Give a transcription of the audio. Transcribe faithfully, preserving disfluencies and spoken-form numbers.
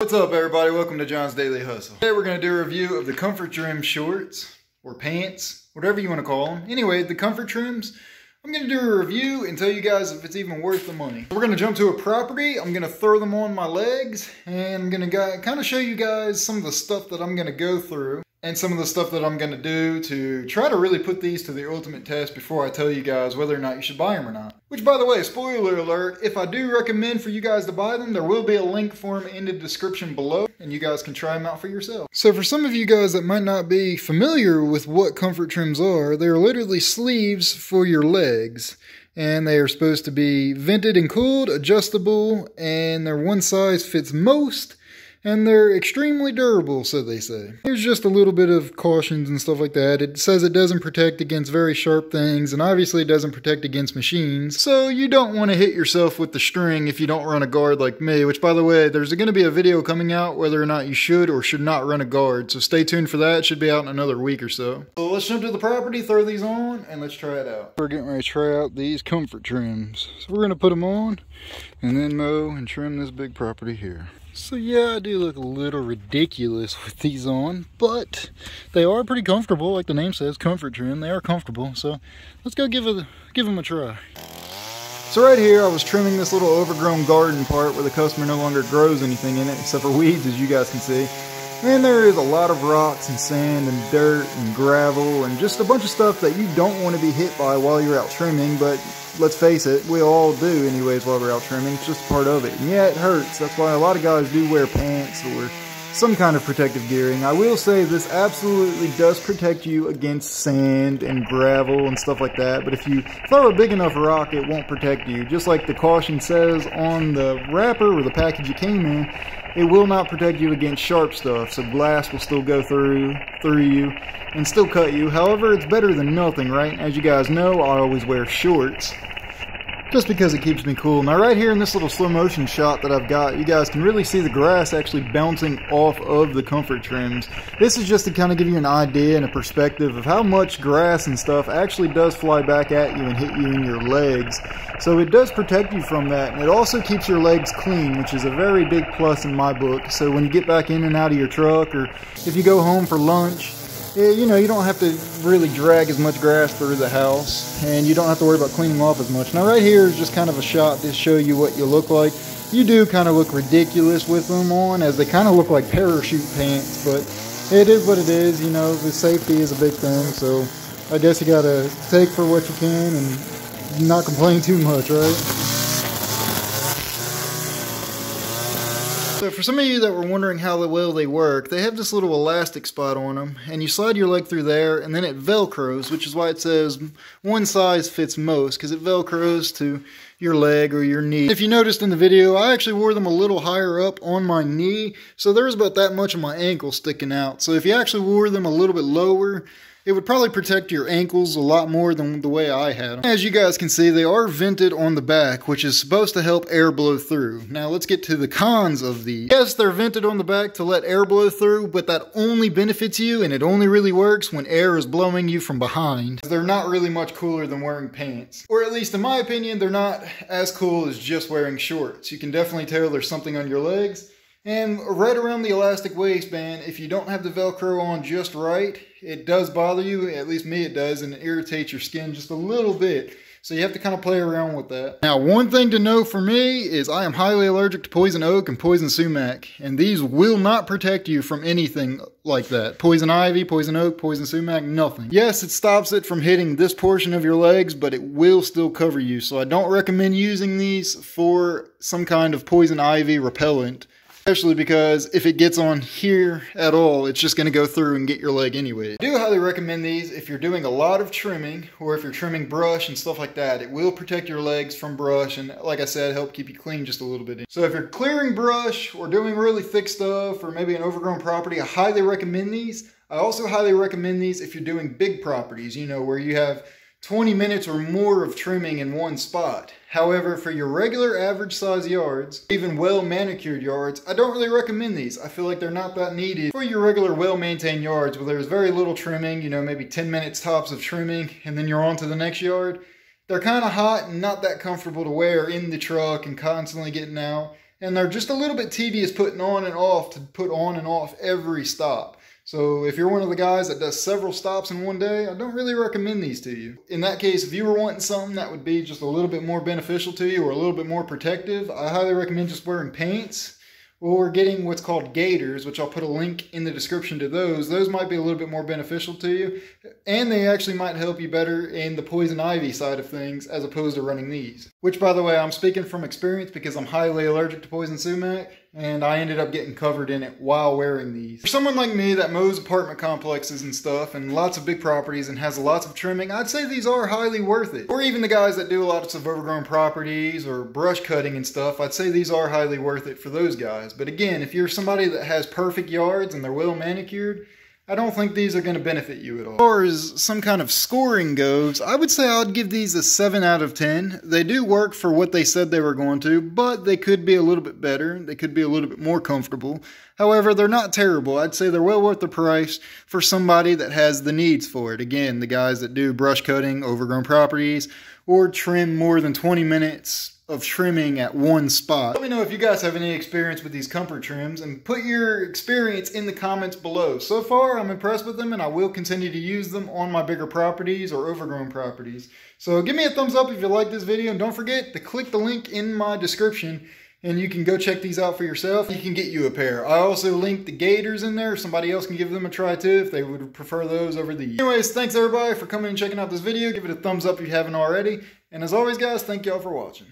What's up everybody, welcome to Jon's Daily Hustle. Today we're going to do a review of the Comfort Trim shorts, or pants, whatever you want to call them. Anyway, the Comfort Trims, I'm going to do a review and tell you guys if it's even worth the money. We're going to jump to a property, I'm going to throw them on my legs, and I'm going to kind of show you guys some of the stuff that I'm going to go through, and some of the stuff that I'm going to do to try to really put these to the ultimate test before I tell you guys whether or not you should buy them or not. Which, by the way, spoiler alert, if I do recommend for you guys to buy them, there will be a link for them in the description below, and you guys can try them out for yourself. So for some of you guys that might not be familiar with what Comfort Trims are, they're literally sleeves for your legs. And they are supposed to be vented and cooled, adjustable, and they're one size fits most. And they're extremely durable, so they say. There's just a little bit of cautions and stuff like that. It says it doesn't protect against very sharp things, and obviously it doesn't protect against machines. So you don't want to hit yourself with the string if you don't run a guard like me, which, by the way, there's going to be a video coming out whether or not you should or should not run a guard. So stay tuned for that. It should be out in another week or so. So let's jump to the property, throw these on, and let's try it out. We're getting ready to try out these Comfort Trims. So we're going to put them on and then mow and trim this big property here. So yeah, I do look a little ridiculous with these on, but they are pretty comfortable. Like the name says, Comfort Trim, they are comfortable. So let's go give a, give them a try. So right here, I was trimming this little overgrown garden part where the customer no longer grows anything in it except for weeds, as you guys can see. And there is a lot of rocks and sand and dirt and gravel and just a bunch of stuff that you don't want to be hit by while you're out trimming, but let's face it, we all do anyways while we're out trimming. It's just part of it. And yeah, it hurts. That's why a lot of guys do wear pants or some kind of protective gearing. I will say this absolutely does protect you against sand and gravel and stuff like that, but if you throw a big enough rock, it won't protect you. Just like the caution says on the wrapper or the package you came in, it will not protect you against sharp stuff, so glass will still go through through you and still cut you. However, it's better than nothing, right? As you guys know, I always wear shorts just because it keeps me cool. Now right here in this little slow motion shot that I've got, you guys can really see the grass actually bouncing off of the Comfort Trims. This is just to kind of give you an idea and a perspective of how much grass and stuff actually does fly back at you and hit you in your legs. So it does protect you from that, and it also keeps your legs clean, which is a very big plus in my book. So when you get back in and out of your truck, or if you go home for lunch, you know, you don't have to really drag as much grass through the house, and you don't have to worry about cleaning off as much. Now right here is just kind of a shot to show you what you look like. You do kind of look ridiculous with them on, as they kind of look like parachute pants, but it is what it is. You know, the safety is a big thing, so I guess you gotta take for what you can and not complain too much, right? So for some of you that were wondering how well they work, they have this little elastic spot on them, and you slide your leg through there, and then it velcros, which is why it says one size fits most, because it velcros to your leg or your knee. If you noticed in the video, I actually wore them a little higher up on my knee, so there's about that much of my ankle sticking out. So if you actually wore them a little bit lower, it would probably protect your ankles a lot more than the way I had them. As you guys can see, they are vented on the back, which is supposed to help air blow through. Now let's get to the cons of these. Yes, they're vented on the back to let air blow through, but that only benefits you, and it only really works when air is blowing you from behind. They're not really much cooler than wearing pants. Or at least in my opinion, they're not as cool as just wearing shorts. You can definitely tell there's something on your legs. And right around the elastic waistband, if you don't have the Velcro on just right, it does bother you, at least me it does, and it irritates your skin just a little bit. So you have to kind of play around with that. Now, one thing to know for me is I am highly allergic to poison oak and poison sumac, and these will not protect you from anything like that. Poison ivy, poison oak, poison sumac, nothing. Yes, it stops it from hitting this portion of your legs, but it will still cover you. So I don't recommend using these for some kind of poison ivy repellent. Especially because if it gets on here at all, it's just going to go through and get your leg anyway. I do highly recommend these if you're doing a lot of trimming, or if you're trimming brush and stuff like that. It will protect your legs from brush, and like I said, help keep you clean just a little bit. So if you're clearing brush or doing really thick stuff, or maybe an overgrown property, I highly recommend these. I also highly recommend these if you're doing big properties, you know, where you have twenty minutes or more of trimming in one spot. However, for your regular average size yards, even well manicured yards, I don't really recommend these. I feel like they're not that needed for your regular well maintained yards where there's very little trimming, you know, maybe ten minutes tops of trimming, and then you're on to the next yard. They're kind of hot and not that comfortable to wear in the truck and constantly getting out. and they're just a little bit tedious putting on and off to put on and off every stop. So if you're one of the guys that does several stops in one day, I don't really recommend these to you. In that case, if you were wanting something that would be just a little bit more beneficial to you or a little bit more protective, I highly recommend just wearing pants or getting what's called gaiters, which I'll put a link in the description to those. Those might be a little bit more beneficial to you, and they actually might help you better in the poison ivy side of things as opposed to running these. Which, by the way, I'm speaking from experience because I'm highly allergic to poison sumac, and I ended up getting covered in it while wearing these. For someone like me that mows apartment complexes and stuff and lots of big properties and has lots of trimming, I'd say these are highly worth it. Or even the guys that do lots of overgrown properties or brush cutting and stuff, I'd say these are highly worth it for those guys. But again, if you're somebody that has perfect yards and they're well manicured, I don't think these are going to benefit you at all. As far as some kind of scoring goes, I would say I'd give these a seven out of ten. They do work for what they said they were going to, but they could be a little bit better. They could be a little bit more comfortable. However, they're not terrible. I'd say they're well worth the price for somebody that has the needs for it. Again, the guys that do brush cutting, overgrown properties, or trim more than twenty minutes of trimming at one spot. Let me know if you guys have any experience with these Comfort Trims and put your experience in the comments below. So far, I'm impressed with them and I will continue to use them on my bigger properties or overgrown properties. So give me a thumbs up if you like this video, and don't forget to click the link in my description and you can go check these out for yourself. You can get you a pair. I also linked the gaiters in there. Somebody else can give them a try too if they would prefer those over these. Anyways, thanks everybody for coming and checking out this video. Give it a thumbs up if you haven't already. And as always guys, thank y'all for watching.